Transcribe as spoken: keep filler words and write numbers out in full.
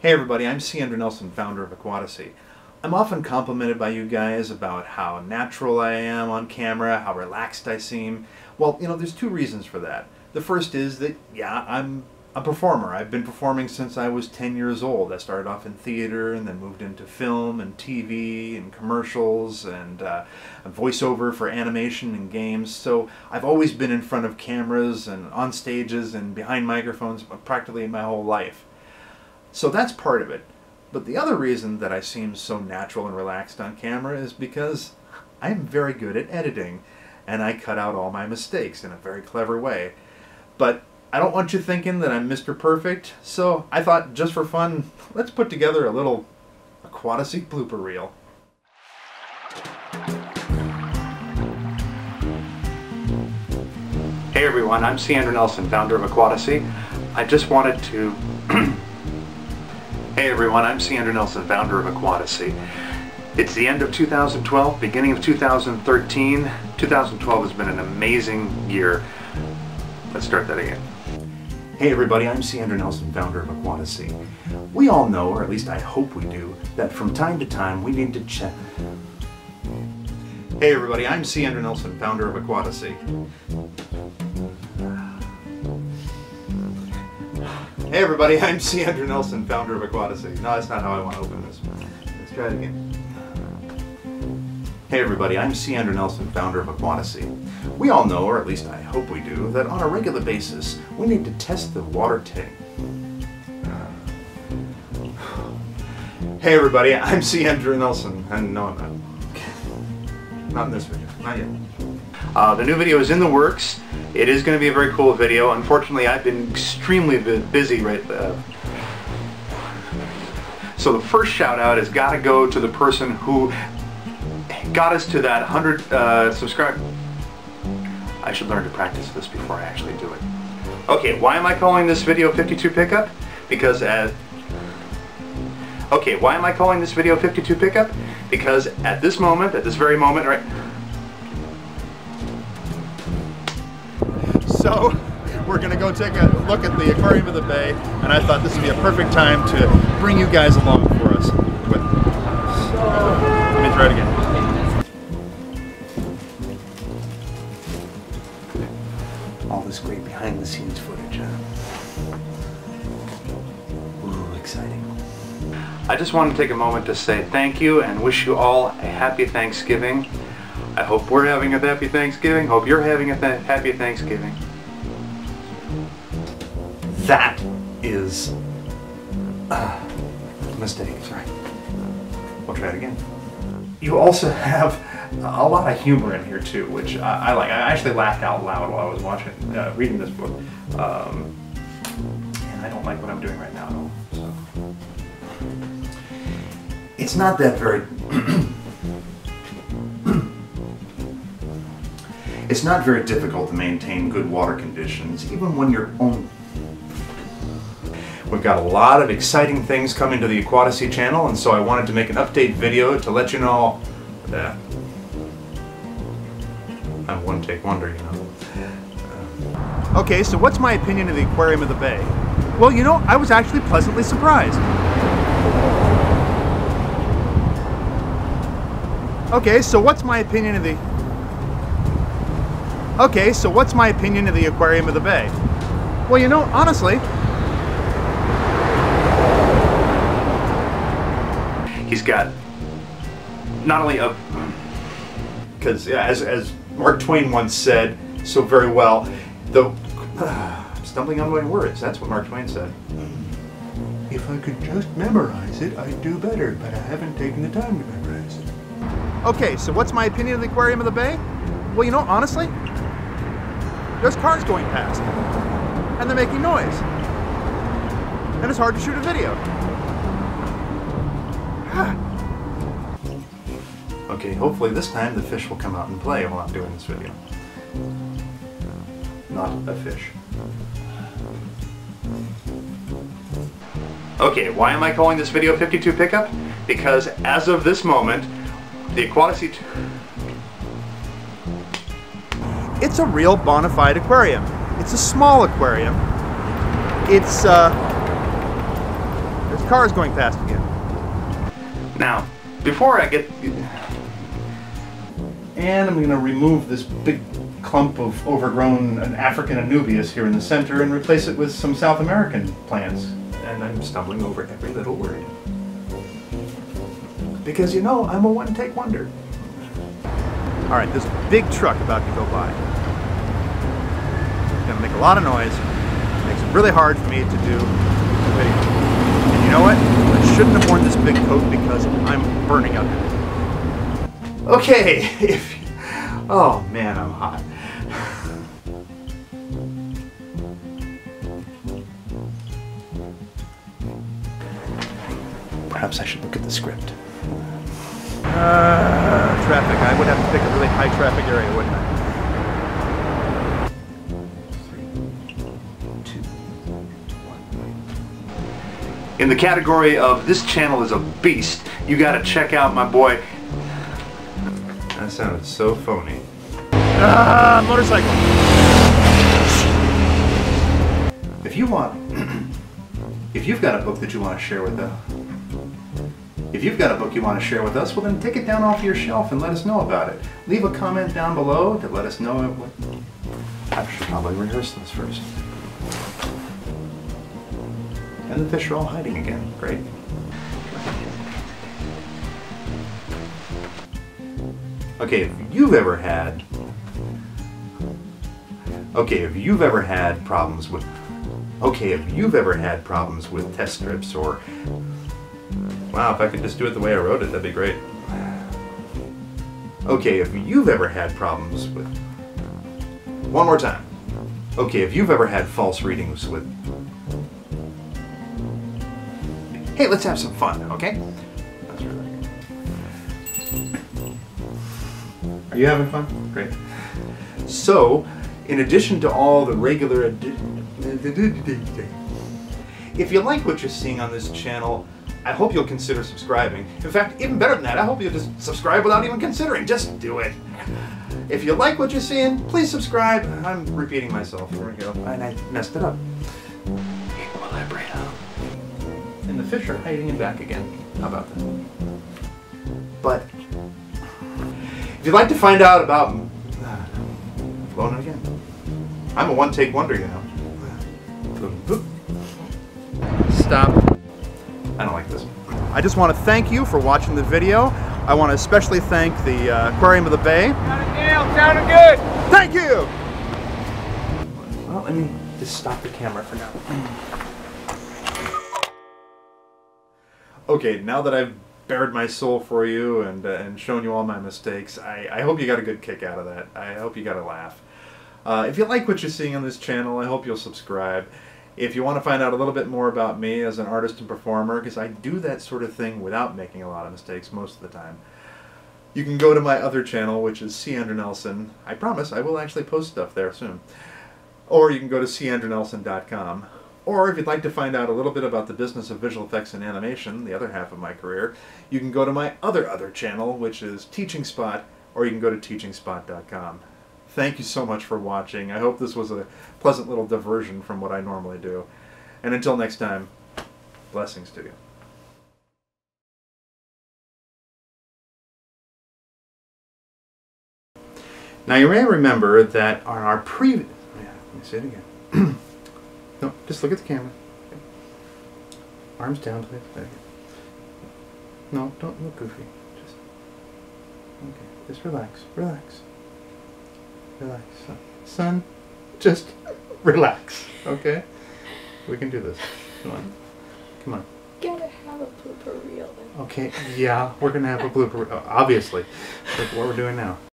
Hey everybody, I'm C. Andrew Nelson, founder of Aquatasy. I'm often complimented by you guys about how natural I am on camera, how relaxed I seem. Well, you know, there's two reasons for that. The first is that, yeah, I'm a performer. I've been performing since I was ten years old. I started off in theater and then moved into film and T V and commercials and uh, voiceover for animation and games. So I've always been in front of cameras and on stages and behind microphones practically my whole life. So that's part of it. But the other reason that I seem so natural and relaxed on camera is because I'm very good at editing, and I cut out all my mistakes in a very clever way. But I don't want you thinking that I'm Mister Perfect, so I thought, just for fun, let's put together a little Aquatasy blooper reel. Hey everyone, I'm C. Andrew Nelson, founder of Aquatasy. I just wanted to Hey everyone, I'm C. Andrew Nelson, founder of Aquatasy. It's the end of two thousand twelve, beginning of two thousand thirteen. two thousand twelve has been an amazing year. Let's start that again. Hey everybody, I'm C. Andrew Nelson, founder of Aquatasy. We all know, or at least I hope we do, that from time to time we need to check. Hey everybody, I'm C. Andrew Nelson, founder of Aquatasy. Hey everybody, I'm C. Andrew Nelson, founder of Aquatasy. No, that's not how I want to open this. Let's try it again. Hey everybody, I'm C. Andrew Nelson, founder of Aquatasy. We all know, or at least I hope we do, that on a regular basis, we need to test the water tank. Hey everybody, I'm C. Andrew Nelson, and no, I'm not. Not in this video, not yet. Uh, the new video is in the works. It is going to be a very cool video. Unfortunately, I've been extremely busy right uh, So the first shout out has got to go to the person who got us to that one hundred uh, subscribe. I should learn to practice this before I actually do it. Okay, why am I calling this video fifty-two Pickup? Because as... Okay, why am I calling this video fifty-two Pickup? Because at this moment, at this very moment, right... So we're going to go take a look at the Aquarium of the Bay, and I thought this would be a perfect time to bring you guys along for us. But, let me try it again. All this great behind the scenes footage, huh? Ooh, exciting. I just want to take a moment to say thank you and wish you all a happy Thanksgiving. I hope we're having a happy Thanksgiving. Hope you're having a th- happy Thanksgiving. That is uh, mistakes, right? We'll try it again. You also have a lot of humor in here too, which I, I like. I actually laughed out loud while I was watching, uh, reading this book, um, and I don't like what I'm doing right now at all. So it's not that very. It's not very difficult to maintain good water conditions, even when you're on. We've got a lot of exciting things coming to the Aquatasy channel, and so I wanted to make an update video to let you know that I'm one take wonder, you know. Uh, okay, so what's my opinion of the Aquarium of the Bay? Well, you know, I was actually pleasantly surprised. Okay, so what's my opinion of the... Okay, so what's my opinion of the Aquarium of the Bay? Well, you know, honestly... He's got not only a... Because yeah, as, as Mark Twain once said so very well, the... Uh, I'm stumbling on my words, that's what Mark Twain said. If I could just memorize it, I'd do better, but I haven't taken the time to memorize it. Okay, so what's my opinion of the Aquarium of the Bay? Well, you know, honestly... There's cars going past, and they're making noise, and it's hard to shoot a video. Okay, hopefully this time the fish will come out and play while I'm doing this video. Not a fish. Okay, why am I calling this video fifty-two Pickup? Because as of this moment, the Aquatasy... it's a real bona fide aquarium. It's a small aquarium. It's, uh, there's cars going past again. Now, before I get, and I'm going to remove this big clump of overgrown African Anubias here in the center and replace it with some South American plants. And I'm stumbling over every little word. Because, you know, I'm a one-take wonder. All right, there's a big truck about to go by. It's gonna make a lot of noise. It makes it really hard for me to do the video. And you know what? I shouldn't have worn this big coat because I'm burning up in it. Okay, if, oh man, I'm hot. Perhaps I should look at the script. Uh, traffic. I would have to pick a really high traffic area, wouldn't I? three, two, one. In the category of this channel is a beast, you gotta check out my boy. That sounded so phony. Ah, motorcycle. If you want, if you've got a book that you want to share with us, If you've got a book you want to share with us, well then take it down off your shelf and let us know about it. Leave a comment down below to let us know what... I should probably rehearse this first. And the fish are all hiding again. Great. Okay, if you've ever had... Okay, if you've ever had problems with... Okay, if you've ever had problems with test strips or... Wow, if I could just do it the way I wrote it, that'd be great. Okay, if you've ever had problems with... One more time. Okay, if you've ever had false readings with... Hey, let's have some fun, okay? That's really good. Are you having fun? Great. So, in addition to all the regular... If you like what you're seeing on this channel, I hope you'll consider subscribing. In fact, even better than that, I hope you'll just subscribe without even considering. Just do it. If you like what you're seeing, please subscribe. I'm repeating myself. There we go. And I messed it up. And the fish are hiding it back again. How about that? But if you'd like to find out about uh, blown again, I'm a one-take wonder, you know. Stop. I don't like this. I just want to thank you for watching the video. I want to especially thank the uh, Aquarium of the Bay. Got it nailed, sounded good. Thank you. Well, let me just stop the camera for now. Okay, now that I've bared my soul for you and uh, and shown you all my mistakes, I, I hope you got a good kick out of that. I hope you got a laugh. Uh, if you like what you're seeing on this channel, I hope you'll subscribe. If you want to find out a little bit more about me as an artist and performer, because I do that sort of thing without making a lot of mistakes most of the time, you can go to my other channel, which is C. Andrew Nelson. I promise I will actually post stuff there soon. Or you can go to C Andrew Nelson dot com. Or if you'd like to find out a little bit about the business of visual effects and animation, the other half of my career, you can go to my other other channel, which is Teaching Spot, or you can go to Teaching Spot dot com. Thank you so much for watching. I hope this was a pleasant little diversion from what I normally do. And until next time, blessings to you. Now you may remember that on our previous... Yeah, let me say it again. No, just look at the camera. Okay. Arms down, please. There you go. No, don't look goofy. Just... Okay, just relax, relax. Relax, son. Son, just relax, okay? We can do this. Come on. Come on. Gotta have a blooper reel. Okay, yeah, we're gonna have a blooper reel, obviously. Like what we're doing now.